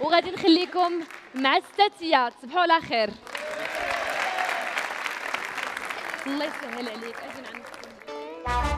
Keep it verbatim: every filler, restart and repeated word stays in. وغادي نخليكم مع ستاتيا. تصبحوا على خير. الله يسهل عليك. اجي نعمل